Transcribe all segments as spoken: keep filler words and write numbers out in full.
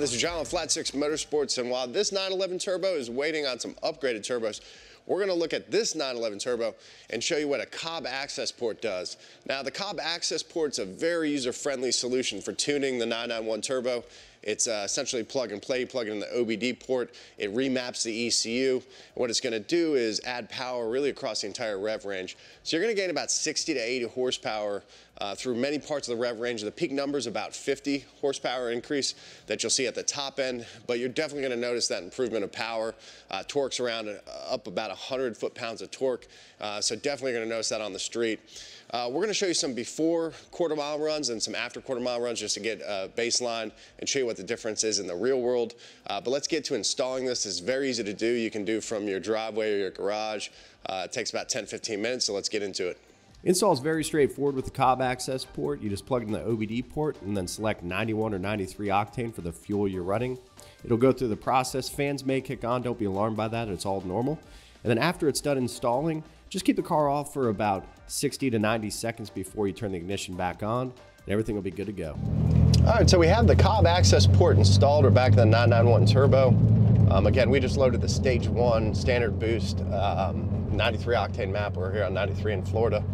this is John on Flat six Motorsports, and while this nine eleven turbo is waiting on some upgraded turbos, we're going to look at this nine eleven turbo and show you what a Cobb access port does. Now, the Cobb access port's a very user-friendly solution for tuning the nine ninety-one turbo. It's uh, essentially plug and play. You plug it in the O B D port, it remaps the E C U. What it's going to do is add power really across the entire rev range. So you're going to gain about sixty to eighty horsepower uh, through many parts of the rev range. The peak number is about fifty horsepower increase that you'll see at the top end, but you're definitely going to notice that improvement of power. Uh, torque's around uh, up about one hundred foot-pounds of torque, uh, so definitely going to notice that on the street. Uh, we're going to show you some before quarter mile runs and some after quarter mile runs just to get a baseline and show you what the difference is in the real world. Uh, but let's get to installing this. It's very easy to do. You can do from your driveway or your garage. Uh, it takes about ten to fifteen minutes, so let's get into it. Install is very straightforward with the Cobb access port. You just plug in the O B D port and then select ninety-one or ninety-three octane for the fuel you're running. It'll go through the process. Fans may kick on. Don't be alarmed by that. It's all normal. And then after it's done installing, just keep the car off for about sixty to ninety seconds before you turn the ignition back on, and everything will be good to go. All right, so we have the Cobb access port installed. We're back to the nine ninety-one turbo. Um, again, we just loaded the stage one standard boost um, ninety-three octane map. We're here on ninety-three in Florida.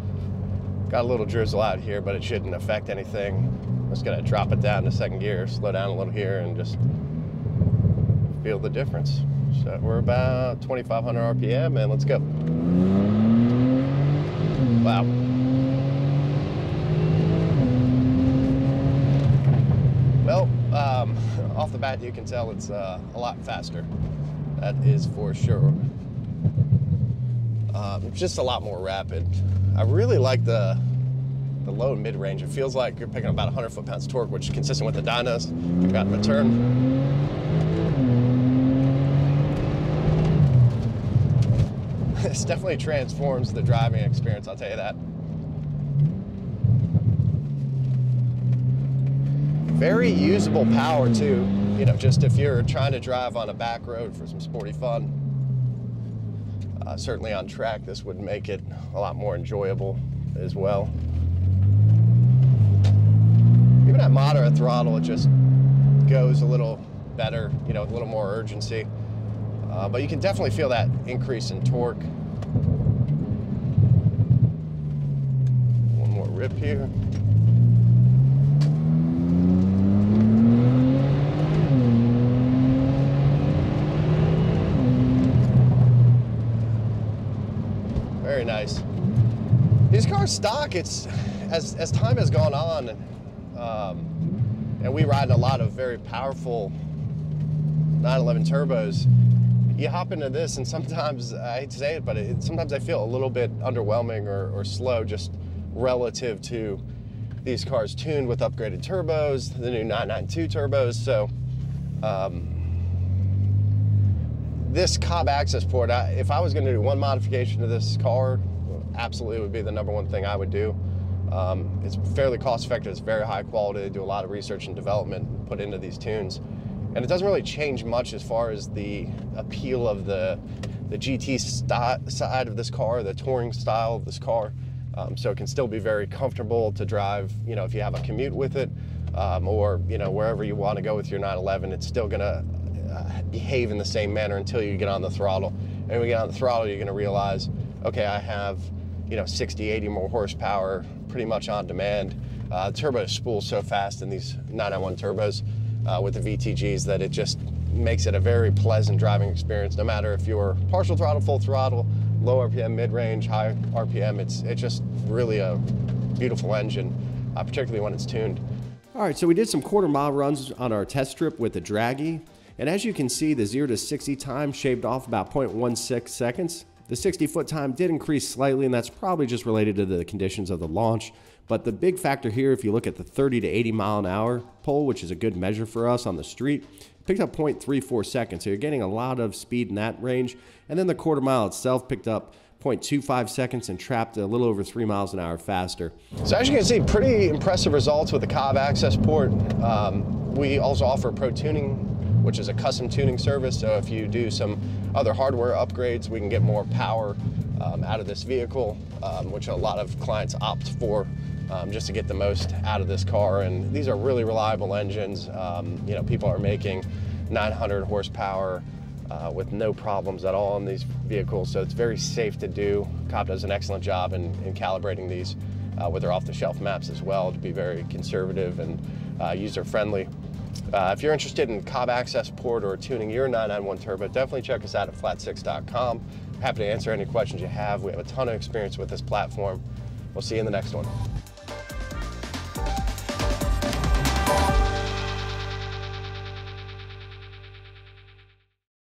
Got a little drizzle out here, but it shouldn't affect anything. I'm just gonna drop it down to second gear, slow down a little here, and just feel the difference. So we're about twenty-five hundred R P M, and let's go. Wow. Well, um, off the bat, you can tell it's uh, a lot faster. That is for sure. Um, just a lot more rapid. I really like the, the low and mid-range. It feels like you're picking up about one hundred foot-pounds torque, which is consistent with the dynos. We've got a turn. This definitely transforms the driving experience, I'll tell you that. Very usable power too, you know, just if you're trying to drive on a back road for some sporty fun. Uh, certainly on track, this would make it a lot more enjoyable as well. Even at moderate throttle, it just goes a little better, you know, a little more urgency. Uh, but you can definitely feel that increase in torque. One more rip here. Very nice. These cars stock, it's as, as time has gone on, um, and we ride a lot of very powerful nine eleven turbos, you hop into this and sometimes, I hate to say it, but it, sometimes I feel a little bit underwhelming or, or slow just relative to these cars tuned with upgraded turbos, the new nine ninety-two turbos. So um, this Cobb access port, I, if I was going to do one modification to this car, absolutely would be the number one thing I would do. Um, it's fairly cost effective, it's very high quality, they do a lot of research and development put into these tunes. And it doesn't really change much as far as the appeal of the, the G T side of this car, the touring style of this car. Um, so it can still be very comfortable to drive, you know, if you have a commute with it, um, or, you know, wherever you want to go with your nine eleven, it's still going to Uh, behave in the same manner until you get on the throttle. And when we get on the throttle, you're going to realize, okay, I have, you know, sixty, eighty more horsepower pretty much on demand. Uh, turbos spool so fast in these nine ninety-one turbos uh, with the V T Gs that it just makes it a very pleasant driving experience, no matter if you're partial throttle, full throttle, low R P M, mid-range, high R P M. It's, it's just really a beautiful engine, uh, particularly when it's tuned. All right, so we did some quarter mile runs on our test trip with the Draggy. And as you can see, the zero to sixty time shaved off about zero point one six seconds. The sixty foot time did increase slightly, and that's probably just related to the conditions of the launch. But the big factor here, if you look at the thirty to eighty mile an hour pole, which is a good measure for us on the street, picked up zero point three four seconds. So you're getting a lot of speed in that range. And then the quarter mile itself picked up zero point two five seconds and trapped a little over three miles an hour faster. So as you can see, pretty impressive results with the Cobb access port. Um, we also offer pro tuning, which is a custom tuning service. So if you do some other hardware upgrades, we can get more power um, out of this vehicle, um, which a lot of clients opt for. um, just to get the most out of this car. And these are really reliable engines. Um, you know, people are making nine hundred horsepower uh, with no problems at all in these vehicles, so it's very safe to do. Cobb does an excellent job in, in calibrating these uh, with their off-the-shelf maps as well to be very conservative and uh, user-friendly. Uh, if you're interested in Cobb access port or tuning your nine nine one turbo, definitely check us out at flat six dot com. Happy to answer any questions you have. We have a ton of experience with this platform. We'll see you in the next one.